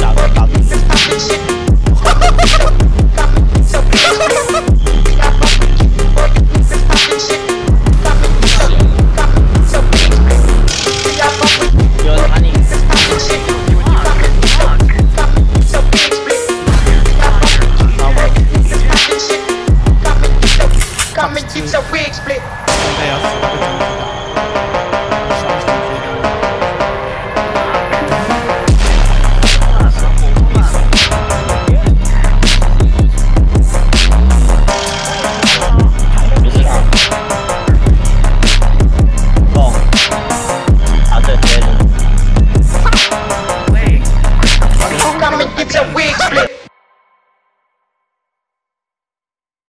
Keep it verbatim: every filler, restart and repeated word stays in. Love, love, love.